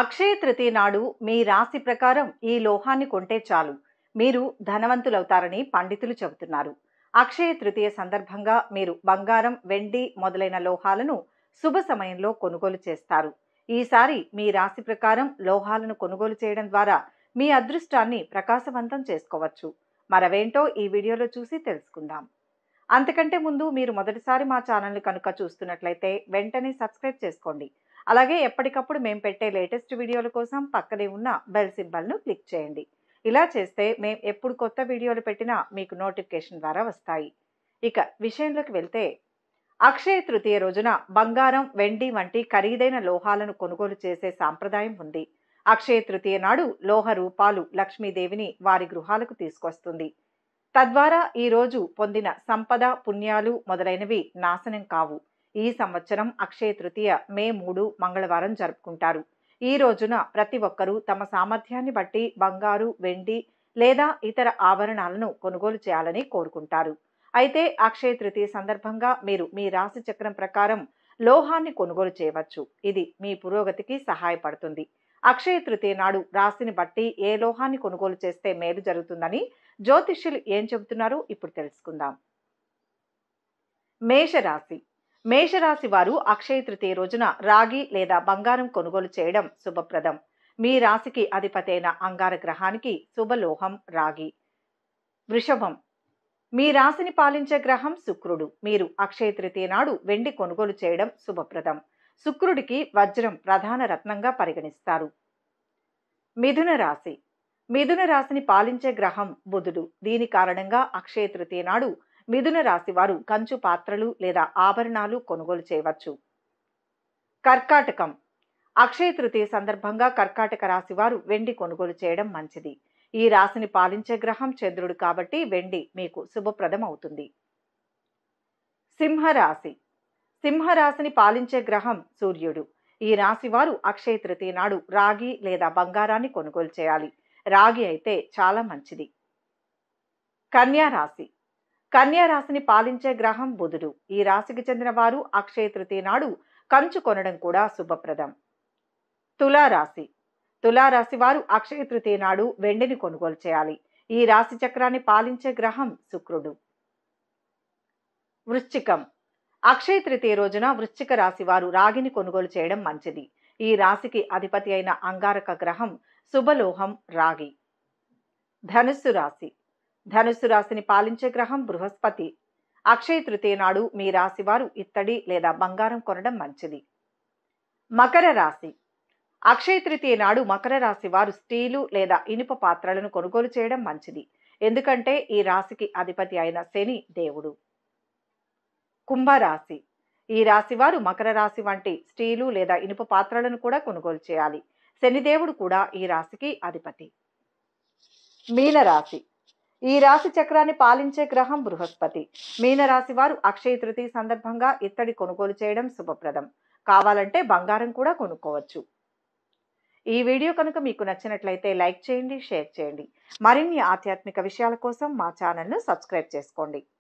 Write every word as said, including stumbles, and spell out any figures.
అక్షయ తృతీయ నాడు మీ రాశి ప్రకారం ఈ లోహాన్ని కొంటే చాలు మీరు ధనవంతులవుతారని పండితులు చెబుతున్నారు। అక్షయ తృతీయ సందర్భంగా మీరు బంగారం, వెండి మొదలైన లోహాలను శుభ సమయంలో కొనుగోలు చేస్తారు। ఈసారి మీ రాశి ప్రకారం లోహాలను కొనుగోలు చేయడం ద్వారా మీ అదృష్టాన్ని ప్రకాశవంతం చేసుకోవచ్చు। మరవేంటో ఈ వీడియోలో చూసి తెలుసుకుందాం। అంతకంటే ముందు మీరు మొదటిసారి మా ఛానల్ కనుక చూస్తున్నట్లయితే వెంటనే సబ్స్క్రైబ్ చేసుకోండి। అలాగే ఎప్పటికప్పుడు మేము పెట్టే లేటెస్ట్ వీడియోల కోసం పక్కనే ఉన్న బెల్ సింబల్ను క్లిక్ చేయండి। ఇలా చేస్తే మేము ఎప్పుడు కొత్త వీడియోలు పెట్టినా మీకు నోటిఫికేషన్ ద్వారా వస్తాయి। ఇక విషయంలోకి వెళ్తే అక్షయ తృతీయ రోజున బంగారం, వెండి వంటి ఖరీదైన లోహాలను కొనుగోలు చేసే సాంప్రదాయం ఉంది। అక్షయ తృతీయ నాడు లోహ రూపాలు లక్ష్మీదేవిని వారి గృహాలకు తీసుకొస్తుంది। తద్వారా ఈరోజు పొందిన సంపద, పుణ్యాలు మొదలైనవి నాశనం కావు। ఈ సంవత్సరం అక్షయ తృతీయ మే మూడు మంగళవారం జరుపుకుంటారు। ఈ రోజున ప్రతి ఒక్కరూ తమ సామర్థ్యాన్ని బట్టి బంగారు, వెండి లేదా ఇతర ఆభరణాలను కొనుగోలు చేయాలని కోరుకుంటారు। అయితే అక్షయ తృతీయ సందర్భంగా మీరు మీ రాశి చక్రం ప్రకారం లోహాన్ని కొనుగోలు చేయవచ్చు। ఇది మీ పురోగతికి సహాయపడుతుంది। అక్షయ తృతీయ నాడు రాశిని బట్టి ఏ లోహాన్ని కొనుగోలు చేస్తే మేలు జరుగుతుందని జ్యోతిష్యులు ఏం చెబుతున్నారో ఇప్పుడు తెలుసుకుందాం। మేషరాశి మేషరాశి వారు అక్షయ తృతీయ రోజున రాగి లేదా బంగారం కొనుగోలు చేయడం శుభప్రదం। మీ రాశికి అధిపతైన అంగార గ్రహానికి శుభలోహం రాగి। వృషభం మీ రాశిని పాలించే గ్రహం శుక్రుడు। మీరు అక్షయ తృతీయ నాడు వెండి కొనుగోలు చేయడం శుభప్రదం। శుక్రుడికి వజ్రం ప్రధాన రత్నంగా పరిగణిస్తారు। మిథున రాశి మిథున రాశిని పాలించే గ్రహం బుధుడు। దీని కారణంగా అక్షయ తృతీయ నాడు మిథున రాశి వారు కంచు పాత్రలు లేదా ఆభరణాలు కొనుగోలు చేయవచ్చు। కర్కాటకం అక్షయ తృతీయ సందర్భంగా కర్కాటక రాశి వారు వెండి కొనుగోలు చేయడం మంచిది। ఈ రాశిని పాలించే గ్రహం చంద్రుడు కాబట్టి వెండి మీకు శుభప్రదం అవుతుంది। సింహరాశి సింహరాశిని పాలించే గ్రహం సూర్యుడు। ఈ రాశి వారు అక్షయ తృతీయ నాడు రాగి లేదా బంగారాన్ని కొనుగోలు చేయాలి। రాగి అయితే చాలా మంచిది। కన్యా రాశి కన్యా రాశిని పాలించే గ్రహం బుధుడు। ఈ రాశికి చెందిన వారు అక్షయ తృతీయ నాడు కంచు కొనడం కూడా శుభప్రదం। తులారాశి తులారాశి వారు అక్షయ తృతీయ నాడు వెండిని కొనుగోలు చేయాలి। ఈ రాశి చక్రాన్ని పాలించే గ్రహం శుక్రుడు। వృశ్చికం అక్షయ తృతీయ రోజున వృశ్చిక రాశి వారు రాగిని కొనుగోలు చేయడం మంచిది। ఈ రాశికి అధిపతి అయిన అంగారక గ్రహం శుభలోహం రాగి। ధనుస్సు రాశి ధనుస్సు రాశిని పాలించే గ్రహం బృహస్పతి। అక్షయ తృతీయ నాడు మీ రాశి వారు ఇత్తడి లేదా బంగారం కొనడం మంచిది। మకర రాశి అక్షయ తృతీయ నాడు మకర రాశి వారు స్టీలు లేదా ఇనుప పాత్రలను కొనుగోలు చేయడం మంచిది। ఎందుకంటే ఈ రాశికి అధిపతి అయిన శని దేవుడు। కుంభరాశి ఈ రాశి వారు మకర రాశి వంటి స్టీలు లేదా ఇనుప పాత్రలను కూడా కొనుగోలు చేయాలి। శనిదేవుడు కూడా ఈ రాశికి అధిపతి। మీనరాశి ఈ రాశి చక్రాన్ని పాలించే గ్రహం బృహస్పతి। మీనరాశి వారు అక్షయ తృతీయ సందర్భంగా ఇత్తడి కొనుగోలు చేయడం శుభప్రదం। కావాలంటే బంగారం కూడా కొనుక్కోవచ్చు। ఈ వీడియో కనుక మీకు నచ్చినట్లయితే లైక్ చేయండి, షేర్ చేయండి। మరిన్ని ఆధ్యాత్మిక విషయాల కోసం మా ఛానల్ను సబ్స్క్రైబ్ చేసుకోండి।